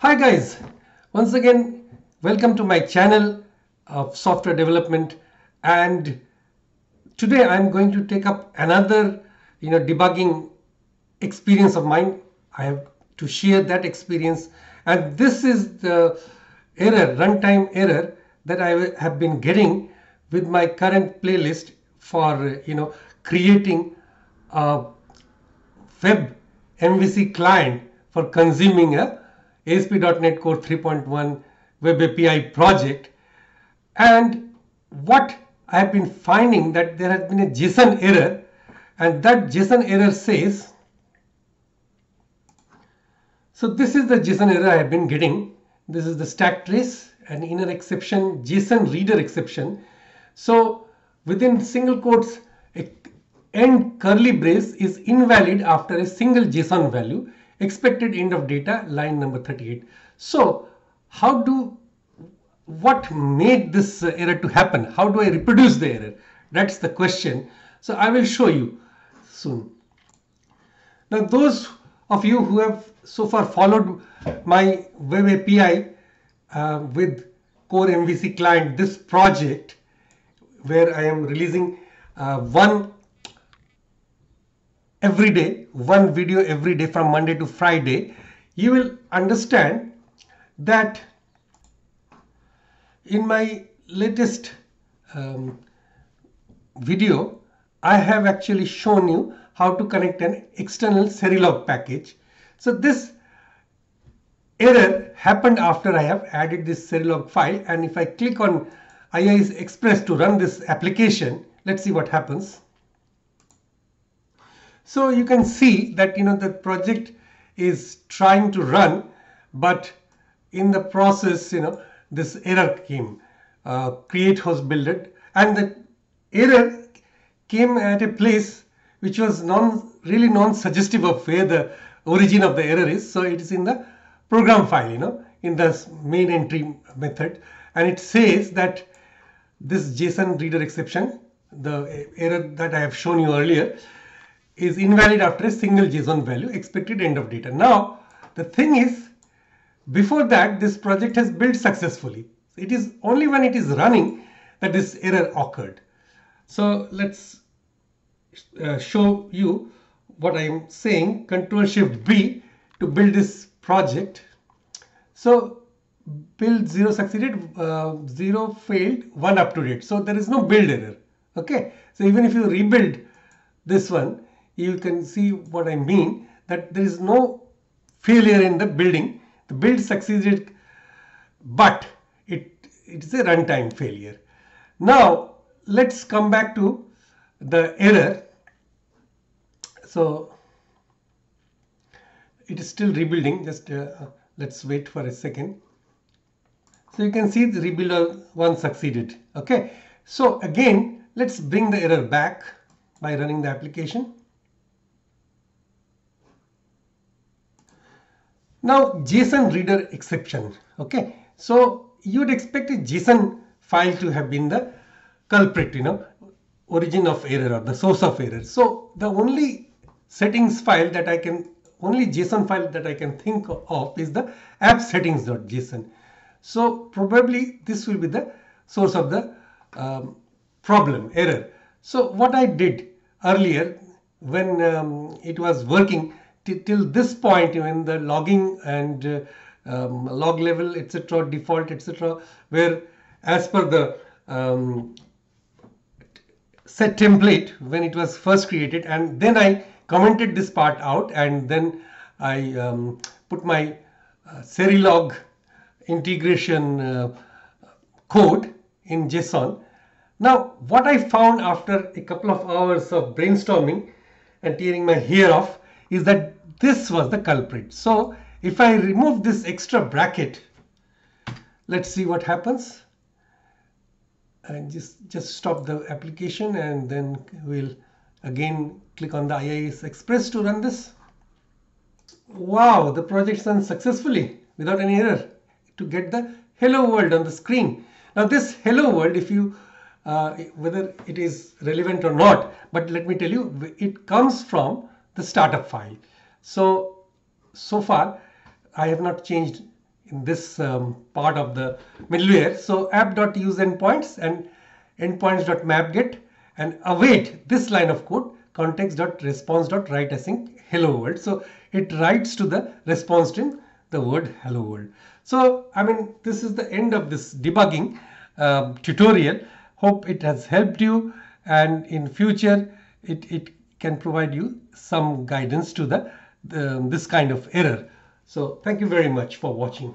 Hi guys, once again welcome to my channel of software development, and today I'm going to take up another debugging experience of mine. I have to share that experience, and this is the error, runtime error, that I have been getting with my current playlist for creating a web MVC client for consuming a ASP.NET Core 3.1 Web API project. And what I have been finding that there has been a JSON error, and that JSON error says, so this is the JSON error I have been getting. This is the stack trace and inner exception, JSON reader exception. So within single quotes, end curly brace is invalid after a single JSON value. Expected end of data, line number 38. So what made this error to happen? How do I reproduce the error? That's the question. So I will show you soon. Now, those of you who have so far followed my web API with Core MVC client, this project where I am releasing one every day, one video every day from Monday to Friday, you will understand that in my latest video, I have actually shown you how to connect an external Serilog package. So this error happened after I have added this Serilog file, and if I click on IIS Express to run this application, let's see what happens. So you can see that the project is trying to run, but in the process this error came, create host builder, and the error came at a place which was really non-suggestive of where the origin of the error is. So it is in the program file, in the main entry method, and it says that this JSON reader exception, the error that I have shown you earlier, is invalid after a single JSON value, expected end of data. Now, the thing is, before that, this project has built successfully. It is only when it is running that this error occurred. So let's show you what I am saying. Control Shift B to build this project. So build 0 succeeded, 0 failed, 1 up to date. So there is no build error. Okay. So even if you rebuild this one, you can see what I mean, that there is no failure in the building. The build succeeded, but it is a runtime failure. Now let's come back to the error. So it is still rebuilding. Just let's wait for a second. So you can see the rebuilder one succeeded. Okay. So again, let's bring the error back by running the application. Now, JSON reader exception. Okay, so you'd expect a JSON file to have been the culprit, origin of error or the source of error. So the only settings file that I can, only JSON file that I can think of is the app settings.json. So probably this will be the source of the problem, error. So what I did earlier when it was working, till this point, even the logging and log level, etc., default, etc., where as per the set template when it was first created, and then I commented this part out, and then I put my Serilog integration code in JSON. Now, what I found after a couple of hours of brainstorming and tearing my hair off is that this was the culprit. So if I remove this extra bracket, let's see what happens. And just stop the application, and then we'll again click on the IIS Express to run this. Wow, the project runs successfully without any error to get the hello world on the screen. Now this hello world, if you whether it is relevant or not, but let me tell you, it comes from the startup file. So far I have not changed in this part of the middleware. So app.useEndpoints and endpoints.mapget, and await this line of code context.response.writeAsync hello world. So it writes to the response string the word hello world. So I mean, this is the end of this debugging tutorial. Hope it has helped you, and in future it can provide you some guidance to this kind of error. So thank you very much for watching.